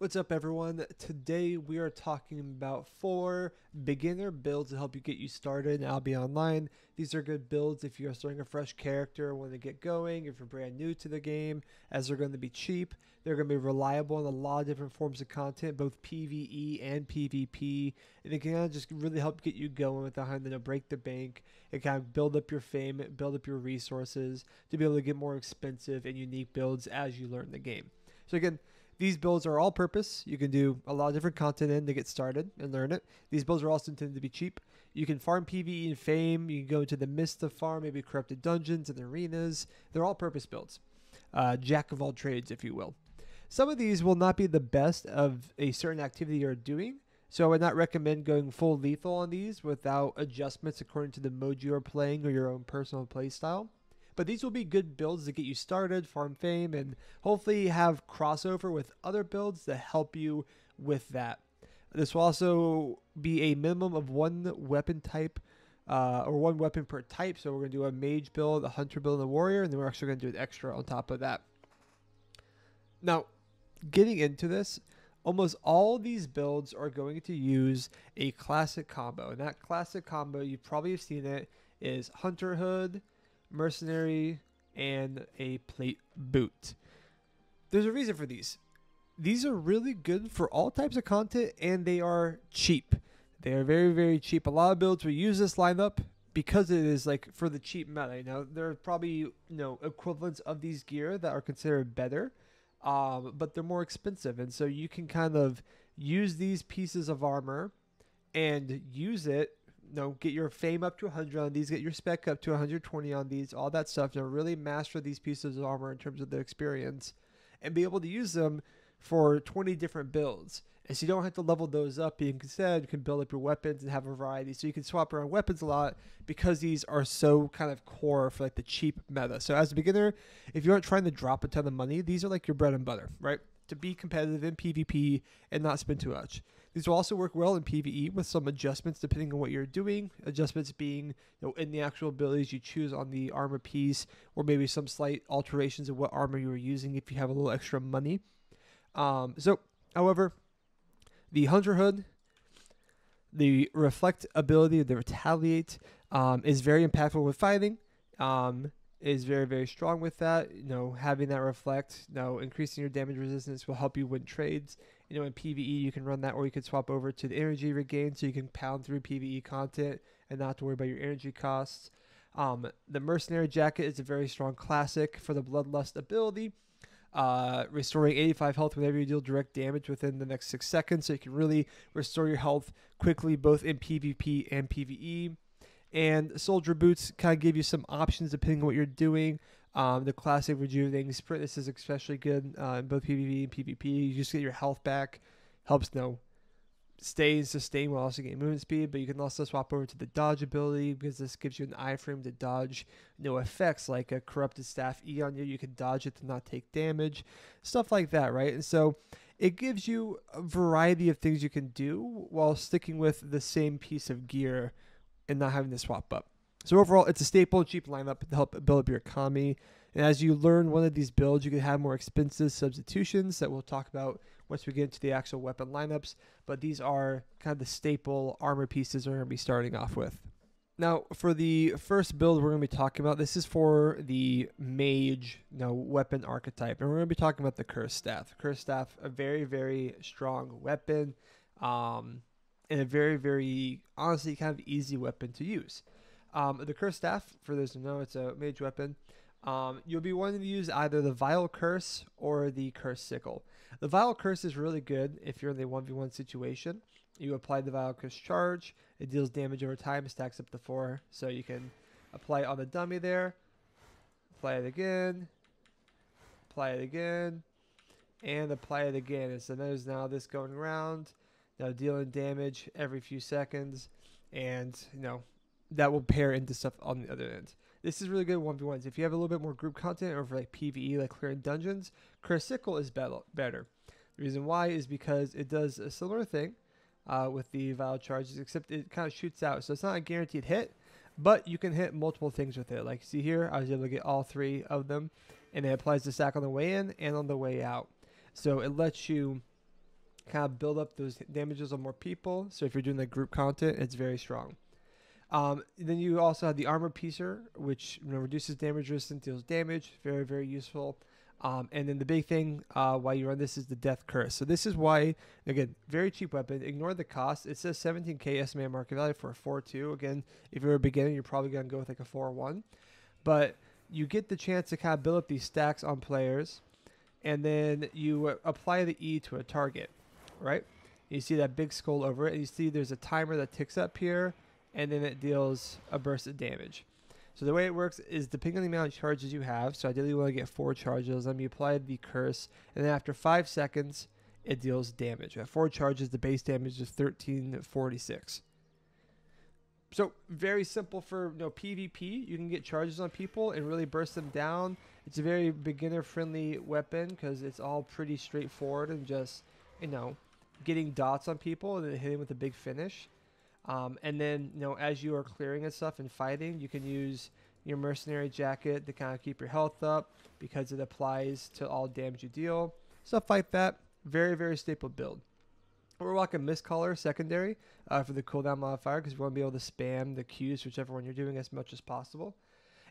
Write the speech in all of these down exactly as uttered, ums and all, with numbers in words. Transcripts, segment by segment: What's up everyone? Today we are talking about four beginner builds to help you get you started in Albion Online. These are good builds if you're starting a fresh character, want to get going, if you're brand new to the game, as they're going to be cheap. They're going to be reliable in a lot of different forms of content, both PvE and PvP. And it can kind of just really help get you going with the hunt that'll break the bank and kind of build up your fame, build up your resources to be able to get more expensive and unique builds as you learn the game. So again, these builds are all purpose. You can do a lot of different content in to get started and learn it. These builds are also intended to be cheap. You can farm PvE and fame. You can go into the mist to farm, maybe corrupted dungeons and arenas. They're all purpose builds. Uh, jack of all trades, if you will. Some of these will not be the best of a certain activity you're doing. So I would not recommend going full lethal on these without adjustments according to the mode you are playing or your own personal playstyle. But these will be good builds to get you started, farm fame, and hopefully have crossover with other builds to help you with that. This will also be a minimum of one weapon type, uh, or one weapon per type. So we're going to do a mage build, a hunter build, and a warrior, and then we're actually going to do an extra on top of that. Now, getting into this, almost all these builds are going to use a classic combo. And that classic combo, you probably have seen it, is Hunterhood, Mercenary, and a plate boot. There's a reason for these. These are really good for all types of content, and they are cheap. They are very, very cheap. A lot of builds will use this lineup because it is like for the cheap meta. Now, there are probably you know, equivalents of these gear that are considered better, um, but they're more expensive. And so you can kind of use these pieces of armor and use it. No, get your fame up to one hundred on these, get your spec up to one hundred twenty on these, all that stuff to really master these pieces of armor in terms of the experience and be able to use them for twenty different builds. And so you don't have to level those up. You can, instead, you can build up your weapons and have a variety. So you can swap around weapons a lot because these are so kind of core for like the cheap meta. So as a beginner, if you aren't trying to drop a ton of money, these are like your bread and butter, right? To be competitive in PvP and not spend too much. These will also work well in PvE with some adjustments depending on what you're doing. Adjustments being you know, in the actual abilities you choose on the armor piece, or maybe some slight alterations of what armor you are using if you have a little extra money. Um, so, however, the Hunterhood, the Reflect ability, the Retaliate, um, is very impactful with fighting. Um, is very, very strong with that. You know, having that Reflect, you know, increasing your damage resistance will help you win trades. You know, in PvE, you can run that, or you can swap over to the energy regain so you can pound through PvE content and not have to worry about your energy costs. Um, the Mercenary Jacket is a very strong classic for the Bloodlust ability, uh, restoring eighty-five health whenever you deal direct damage within the next six seconds, so you can really restore your health quickly both in PvP and PvE. And Soldier Boots kind of give you some options depending on what you're doing. Um, the classic Rejuvenating Sprint, this is especially good uh, in both PvE and PvP. You just get your health back. Helps you know, stay and sustain while also getting movement speed. But you can also swap over to the Dodge ability because this gives you an iframe to dodge you know, effects like a Corrupted Staff E on you. You can dodge it to not take damage. Stuff like that, right? And so it gives you a variety of things you can do while sticking with the same piece of gear and not having to swap up. So overall, it's a staple and cheap lineup to help build up your economy. And as you learn one of these builds, you can have more expensive substitutions that we'll talk about once we get into the actual weapon lineups. But these are kind of the staple armor pieces we're going to be starting off with. Now, for the first build we're going to be talking about, this is for the mage you know, weapon archetype. And we're going to be talking about the Cursed Staff. Cursed Staff, a very, very strong weapon. Um, and a very, very, honestly, kind of easy weapon to use. Um, the Cursed Staff, for those who know, it's a mage weapon. Um, you'll be wanting to use either the Vile Curse or the Curse Sickle. The Vile Curse is really good if you're in the one v one situation. You apply the Vile Curse charge. It deals damage over time, stacks up to four. So you can apply it on the dummy there. Apply it again. Apply it again. And apply it again. And so there's now this going around. Now dealing damage every few seconds. And, you know, that will pair into stuff on the other end. This is really good one v ones. If you have a little bit more group content or for like PvE, like clearing dungeons, Curse Sickle is better. The reason why is because it does a similar thing uh, with the Vile Charges, except it kind of shoots out. So it's not a guaranteed hit, but you can hit multiple things with it. Like see here, I was able to get all three of them, and it applies the stack on the way in and on the way out. So it lets you kind of build up those damages on more people. So if you're doing like group content, it's very strong. Um, then you also have the Armor Piecer, which, you know, reduces damage resistance, deals damage. Very, very useful. Um, and then the big thing uh, why you run this is the Death Curse. So this is why, again, very cheap weapon. Ignore the cost. It says seventeen K estimated market value for a four two. Again, if you're a beginner, you're probably going to go with like a four one. But you get the chance to kind of build up these stacks on players. And then you uh, apply the E to a target, right? You see that big skull over it. And you see there's a timer that ticks up here. And then it deals a burst of damage. So the way it works is depending on the amount of charges you have. So ideally you want to get four charges. Then you apply the curse. And then after five seconds, it deals damage. At four charges, the base damage is thirteen forty-six. So very simple for, you know, PvP. You can get charges on people and really burst them down. It's a very beginner-friendly weapon because it's all pretty straightforward and just, you know, getting dots on people and then hitting with a big finish. Um, and then, you know, as you are clearing and stuff and fighting, you can use your mercenary jacket to kind of keep your health up because it applies to all damage you deal. Stuff like that. Very, very staple build. We're walking Mistcaller secondary uh, for the cooldown modifier because we want to be able to spam the Qs, whichever one you're doing, as much as possible.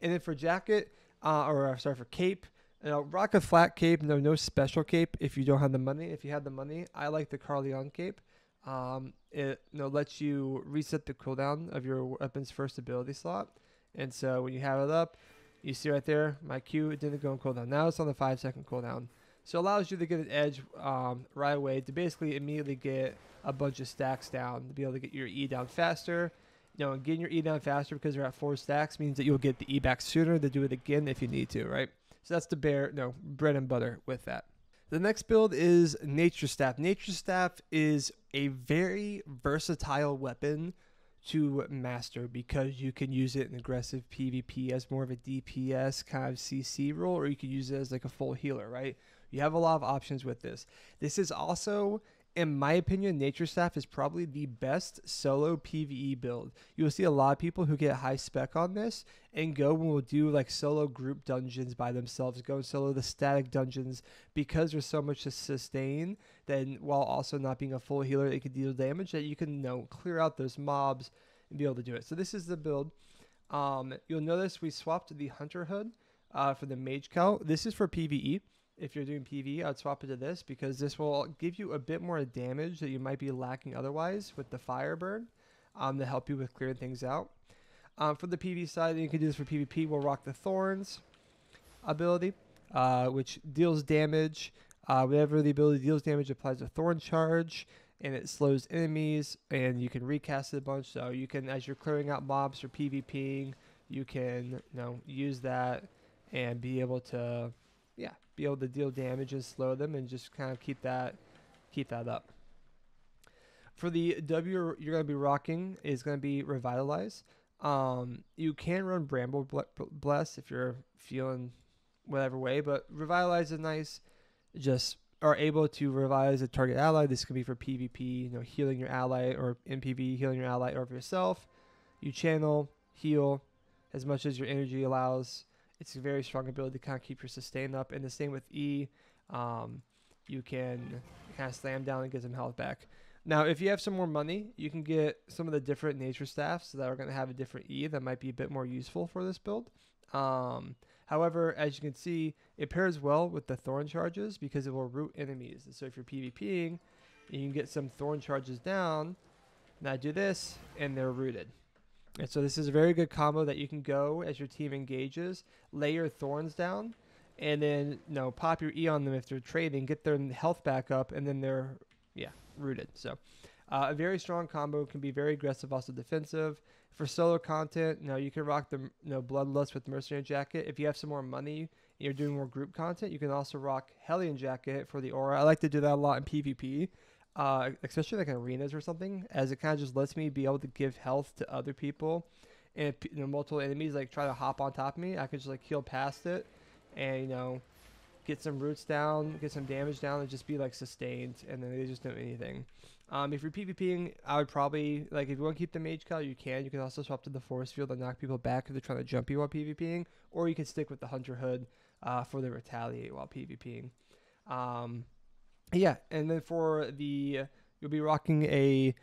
And then for jacket, uh, or uh, sorry, for cape, you know, rock a flat cape. No, no special cape if you don't have the money. If you have the money, I like the Carleon cape. Um, it you know, lets you reset the cooldown of your weapon's first ability slot. And so when you have it up, you see right there, my Q, it didn't go on cooldown. Now it's on the five second cooldown. So it allows you to get an edge um, right away to basically immediately get a bunch of stacks down to be able to get your E down faster. You know, and getting your E down faster because you're at four stacks means that you'll get the E back sooner to do it again if you need to, right? So that's the bear, no, bread and butter with that. The next build is Nature Staff. Nature Staff is a very versatile weapon to master because you can use it in aggressive PvP as more of a D P S kind of C C role, or you can use it as like a full healer, right? You have a lot of options with this. This is also, in my opinion, Nature Staff is probably the best solo PvE build. You will see a lot of people who get high spec on this and go and will do like solo group dungeons by themselves, go and solo the static dungeons because there's so much to sustain, then while also not being a full healer, it can deal damage that you can, you know, clear out those mobs and be able to do it. So this is the build. Um, you'll notice we swapped the Hunterhood uh, for the Mage Cowl. This is for PvE. If you're doing PvE, I'd swap it to this because this will give you a bit more damage that you might be lacking otherwise with the fire burn um, to help you with clearing things out. Um, for the PvE side, you can do this for PvP. We'll rock the Thorns ability, uh, which deals damage. Uh, whatever the ability deals damage applies a Thorn Charge, and it slows enemies, and you can recast it a bunch. So you can, as you're clearing out mobs or PvPing, you can, you know, use that and be able to... yeah, be able to deal damage and slow them and just kind of keep that keep that up. For the W you're going to be rocking is going to be Revitalize. Um, you can run Bramble Bless if you're feeling whatever way, but Revitalize is nice. Just are able to revitalize a target ally. This can be for PvP, you know, healing your ally, or in PvE, healing your ally or for yourself. You channel, heal as much as your energy allows. It's a very strong ability to kind of keep your sustain up. And the same with E. Um, you can kind of slam down and get some health back. Now, if you have some more money, you can get some of the different nature staffs that are going to have a different E that might be a bit more useful for this build. Um, however, as you can see, it pairs well with the thorn charges because it will root enemies. And so if you're PvPing, you can get some thorn charges down. Now do this, and they're rooted. And so this is a very good combo that you can go as your team engages, lay your thorns down, and then, you know, pop your E on them if they're trading, get their health back up, and then they're, yeah, rooted. So uh, a very strong combo, can be very aggressive, also defensive. For solo content, you know, you can rock the, you know, Bloodlust with Mercenary Jacket. If you have some more money and you're doing more group content, you can also rock Hellion Jacket for the aura. I like to do that a lot in PvP. Uh, especially like in arenas or something, as it kind of just lets me be able to give health to other people, and if, you know, multiple enemies like try to hop on top of me, I can just like heal past it and, you know, get some roots down, get some damage down, and just be like sustained, and then they just don't do anything. Um, if you're PvPing, I would probably, like, if you want to keep the Mage Cowl, you can. You can also swap to the Forest Field and knock people back if they're trying to jump you while PvPing, or you can stick with the Hunterhood uh, for the Retaliate while PvPing. Um, Yeah, and then for the, you'll be rocking a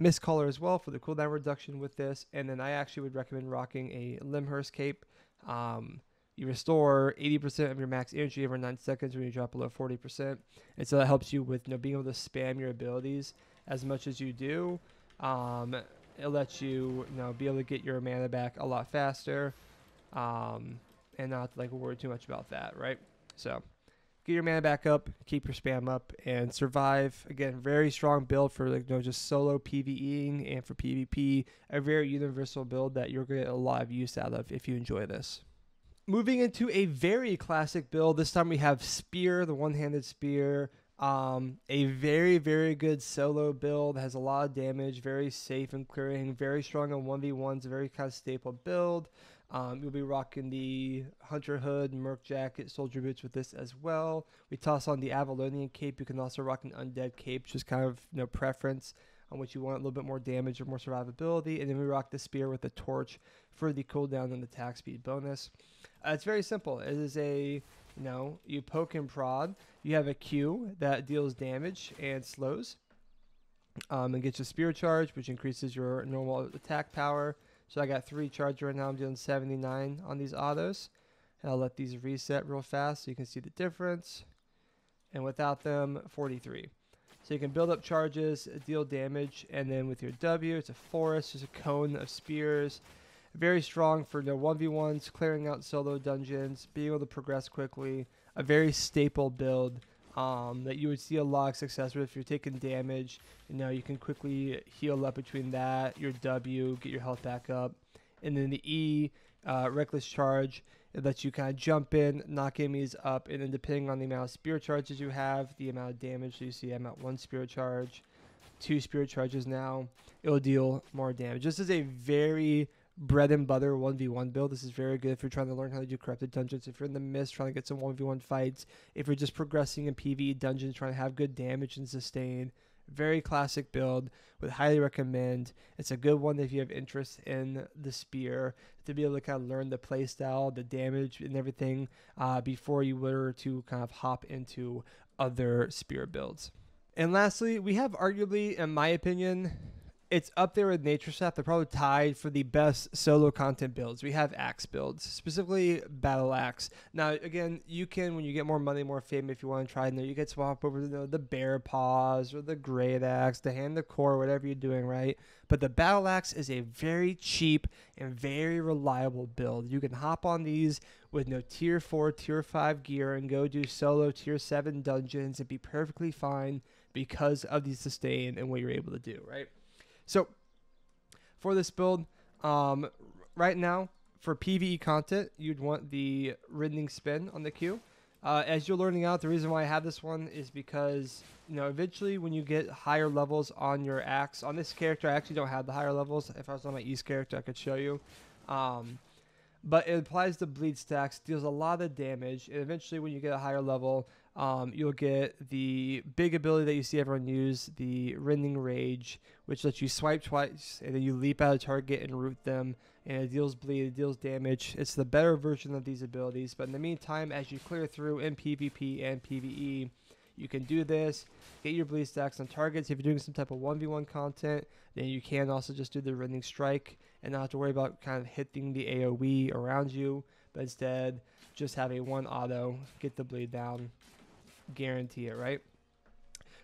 Mistcaller as well for the cooldown reduction with this. And then I actually would recommend rocking a Limhurst cape. Um, you restore eighty percent of your max energy over nine seconds when you drop below forty percent. And so that helps you with, you know, being able to spam your abilities as much as you do. Um, it lets you, you know, be able to get your mana back a lot faster, um, and not like worry too much about that, right? So get your mana back up, keep your spam up, and survive. Again, very strong build for, like, you know, just solo PvEing and for PvP. A very universal build that you're going to get a lot of use out of if you enjoy this. Moving into a very classic build. This time we have Spear, the one-handed Spear. Um, a very, very good solo build. Has a lot of damage, very safe and clearing, very strong on one v ones, very kind of staple build. Um, you'll be rocking the Hunterhood, Merc Jacket, Soldier Boots with this as well. We toss on the Avalonian cape. You can also rock an undead cape, just kind of, you know, preference on what you want, a little bit more damage or more survivability. And then we rock the Spear with the Torch for the cooldown and the attack speed bonus. Uh, it's very simple. It is a, you know, you poke and prod. You have a Q that deals damage and slows, um, and gets a Spear charge, which increases your normal attack power. So I got three charge right now. I'm doing seventy-nine on these autos. And I'll let these reset real fast so you can see the difference. And without them, forty-three. So you can build up charges, deal damage, and then with your W, it's a forest, just a cone of spears. Very strong for the one v ones, clearing out solo dungeons, being able to progress quickly. A very staple build um, that you would see a lot of success with. If you're taking damage, you know, you can quickly heal up between that, your W, get your health back up. And then the E, uh, Reckless Charge, it lets you kind of jump in, knock enemies up, and then depending on the amount of Spirit Charges you have, the amount of damage, so you see I'm at one Spirit Charge, two Spirit Charges now, it'll deal more damage. This is a very bread and butter one v one build. This is very good if you're trying to learn how to do corrupted dungeons, if you're in the mist trying to get some one v one fights, if you're just progressing in PvE dungeons trying to have good damage and sustain. Very classic build, would highly recommend. It's a good one if you have interest in the Spear, to be able to kind of learn the play style, the damage and everything, uh, before you were to kind of hop into other Spear builds. And lastly, we have arguably, in my opinion, it's up there with Nature Staff. They're probably tied for the best solo content builds. We have axe builds, specifically Battle Axe. Now, again, you can, when you get more money, more fame, if you want to try and, you know, you can swap over to, you know, the Bear Paws or the Great Axe, the Hand of Core, whatever you're doing, right? But the Battle Axe is a very cheap and very reliable build. You can hop on these with no tier four, tier five gear and go do solo tier seven dungeons and be perfectly fine because of the sustain and what you're able to do, right? So for this build, um, right now for PvE content, you'd want the Rending Spin on the Q. Uh, as you're learning out, the reason why I have this one is because, you know, eventually when you get higher levels on your axe, on this character, I actually don't have the higher levels. If I was on my East character, I could show you. Um, but it applies to bleed stacks, deals a lot of damage. And eventually when you get a higher level, Um, you'll get the big ability that you see everyone use, the Rending Rage, which lets you swipe twice and then you leap out of target and root them, and it deals bleed, it deals damage. It's the better version of these abilities, but in the meantime, as you clear through in PvP and PvE, you can do this, get your bleed stacks on targets. If you're doing some type of one v one content, then you can also just do the Rending Strike and not have to worry about kind of hitting the AoE around you, but instead just have a one auto, get the bleed down, guarantee it, right?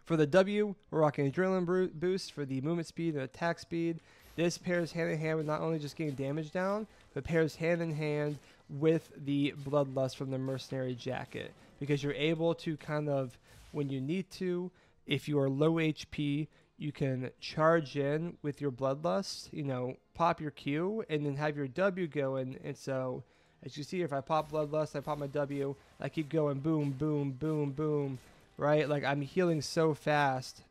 For the W, we're rocking adrenaline boost for the movement speed and attack speed. This pairs hand in hand with not only just getting damage down, but pairs hand in hand with the bloodlust from the mercenary jacket, because you're able to kind of, when you need to, if you are low H P, you can charge in with your bloodlust, you know, pop your Q and then have your W going. And so as you see, if I pop bloodlust, I pop my W, I keep going, boom, boom, boom, boom, right? Like, I'm healing so fast,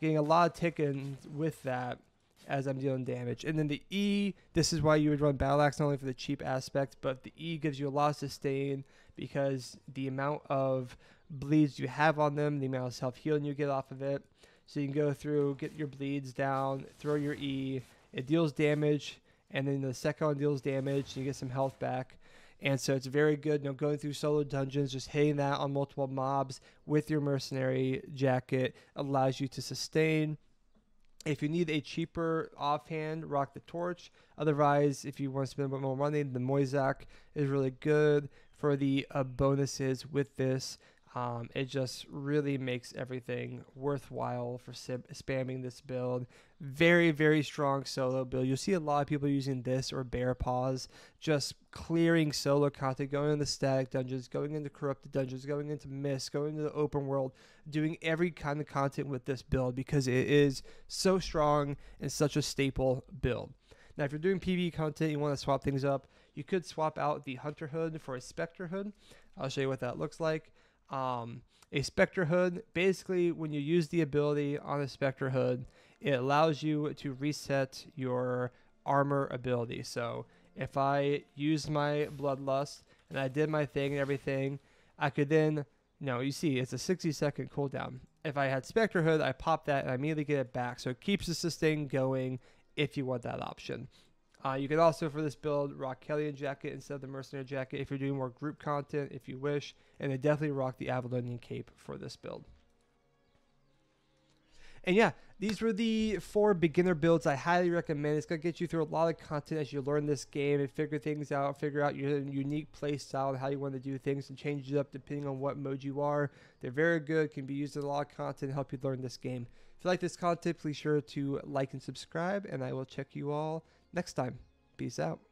getting a lot of ticking with that as I'm dealing damage. And then the E, this is why you would run Battle Axe, not only for the cheap aspect, but the E gives you a lot of sustain because the amount of bleeds you have on them, the amount of self-healing you get off of it. So you can go through, get your bleeds down, throw your E, it deals damage, and then the second one deals damage, and you get some health back. And so it's very good, you know, going through solo dungeons, just hitting that on multiple mobs with your mercenary jacket allows you to sustain. If you need a cheaper offhand, rock the torch. Otherwise, if you want to spend a bit more money, the Moizak is really good for the uh, bonuses with this. Um, it just really makes everything worthwhile for spamming this build. Very, very strong solo build. You'll see a lot of people using this or Bear Paws, just clearing solo content, going into static dungeons, going into corrupted dungeons, going into mist, going into the open world, doing every kind of content with this build because it is so strong and such a staple build. Now, if you're doing PvE content, you want to swap things up, you could swap out the Hunterhood for a Spectre Hood. I'll show you what that looks like. Um, a Spectre Hood, basically when you use the ability on a Spectre Hood, it allows you to reset your armor ability. So if I used my Bloodlust and I did my thing and everything, I could then, you know, you see it's a sixty second cooldown. If I had Spectre Hood, I pop that and I immediately get it back. So it keeps the sustain going if you want that option. Uh, you can also, for this build, rock Kellyan Jacket instead of the Mercenary Jacket if you're doing more group content, if you wish. And then definitely rock the Avalonian Cape for this build. And yeah, these were the four beginner builds I highly recommend. It's going to get you through a lot of content as you learn this game and figure things out, figure out your unique play style and how you want to do things and change it up depending on what mode you are. They're very good, can be used in a lot of content, help you learn this game. If you like this content, please be sure to like and subscribe, and I will check you all next time. Peace out.